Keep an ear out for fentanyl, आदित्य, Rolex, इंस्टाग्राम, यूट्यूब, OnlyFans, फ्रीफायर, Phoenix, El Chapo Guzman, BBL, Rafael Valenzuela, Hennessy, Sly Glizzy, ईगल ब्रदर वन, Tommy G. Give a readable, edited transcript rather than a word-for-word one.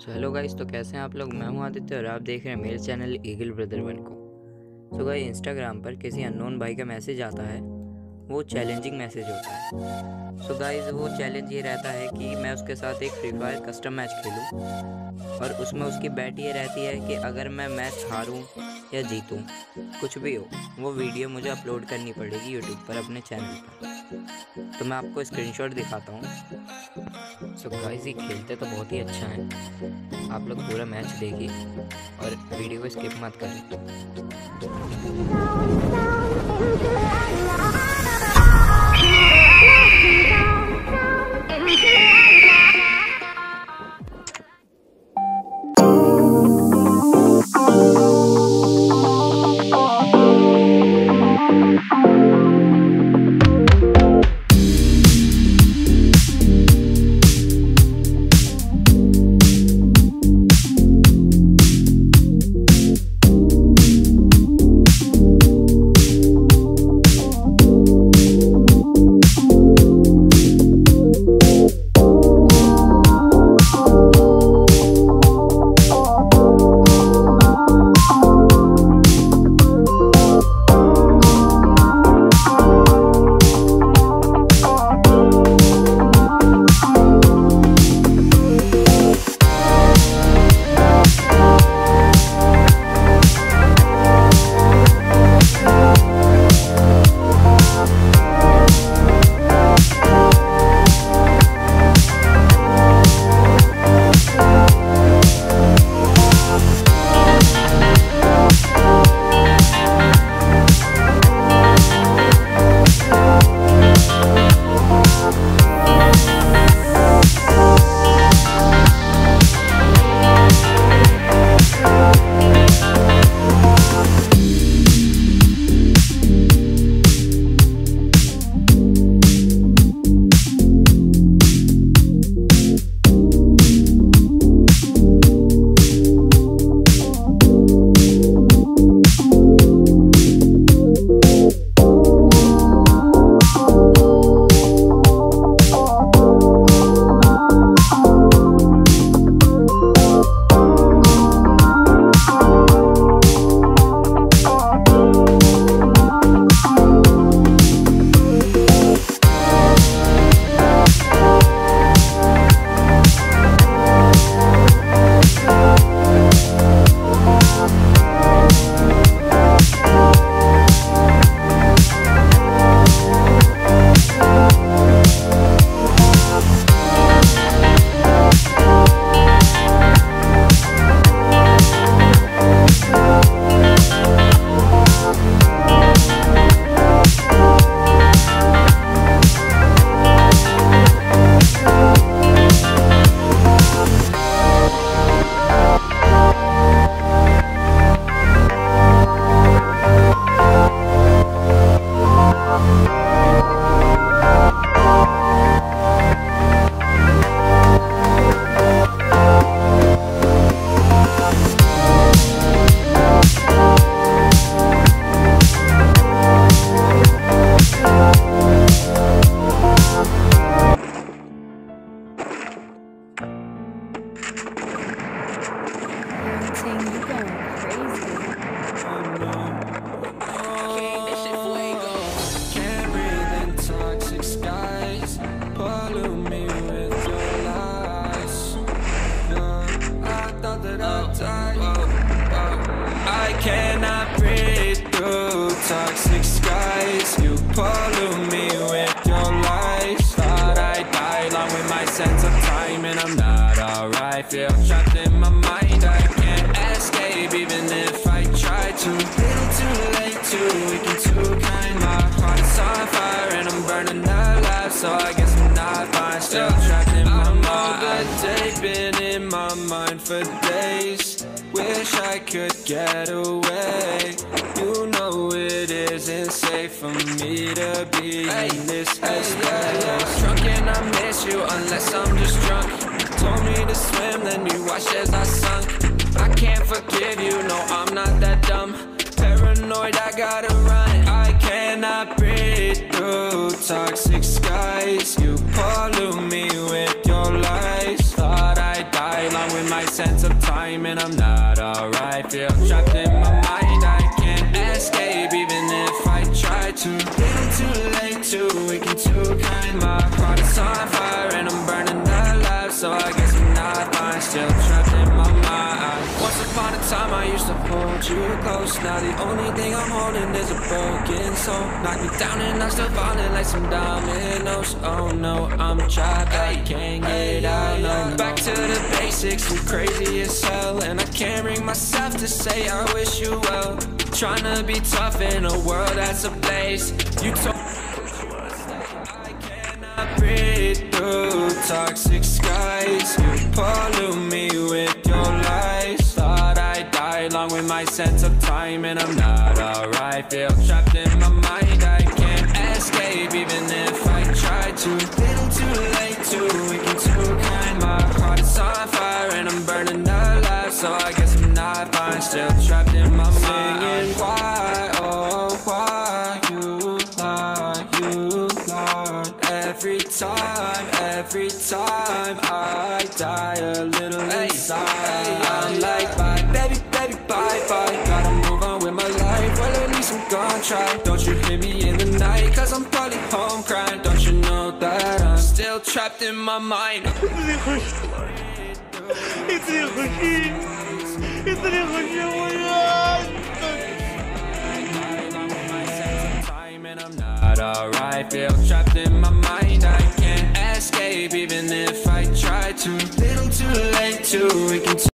So hello guys, तो कैसे हैं आप लोग। मैं हूं आदित्य और आप देख रहे हैं मेरे चैनल ईगल ब्रदर वन को। सो गाइस, इंस्टाग्राम पर किसी अननोन भाई का मैसेज आता है, वो चैलेंजिंग मैसेज होता है। सो गाइस, वो चैलेंज ये रहता है कि मैं उसके साथ एक फ्रीफायर कस्टम मैच खेलूँ और उसमें उसकी बैट ये रहती है कि अगर मैं मैच हारूँ या जीतूँ, कुछ भी हो, वो वीडियो मुझे अपलोड करनी पड़ेगी यूट्यूब पर अपने चैनल पर। तो मैं आपको स्क्रीनशॉट दिखाता हूँ। सो गाइस, ये खेलते तो बहुत ही अच्छा है, आप लोग पूरा मैच देखिए और वीडियो को स्किप मत करें। I cannot breathe through toxic skies. You pollute me with your lies. Thought I'd die along with my sense of time, and I'm not alright. Feel trapped in my mind, I can't escape even if I try to. Little too late, too weak and too kind. My heart is on fire and I'm burning alive, so I guess I'm not fine. Still trapped in my mind. I've been in my mind for days. Wish I could get away. You know it isn't safe for me to be in this place. Drunk and I miss you unless I'm just drunk. You told me to swim, then you watched as I sunk. I can't forgive you, no I'm not that dumb. Paranoid, I gotta run. I cannot breathe through toxic skies. You pollute me with your lies. Thought I'd die along with my I spend some time and I'm not alright. Feel trapped in my mind, I can't escape even if I try to. Little too late, too weak and too kind. My heart is on fire and I'm burning alive, so I guess I'm not fine. Still trapped in my mind. Once upon a time I used to hold you close. Now the only thing I'm holding is a broken soul. Knock me down and I'm still falling like some dominoes. Oh no, I'm trapped, I can't get out, no. Back to the basics, I'm crazy as hell. And I can't bring myself to say I wish you well. Trying to be tough in a world that's a place. You told me I cannot breathe through toxic skies. You pollute me with your lies. Along with my sense of time and I'm not alright. Feel trapped in my mind, I can't escape even if I try to. Little too late, too weak and too kind. My heart is on fire and I'm burning alive, so I guess I'm not fine. Still trapped in my mind. Singing, why, oh why you lie every time I die a little inside. I'm like bye baby. Bye-bye, gotta move on with my life. Well, at least I'm gonna try. Don't you hear me in the night, cause I'm probably home crying. Don't you know that I'm still trapped in my mind. I'm not alright, feel trapped in my mind. I can't escape even if I try to. Little too late, too weak and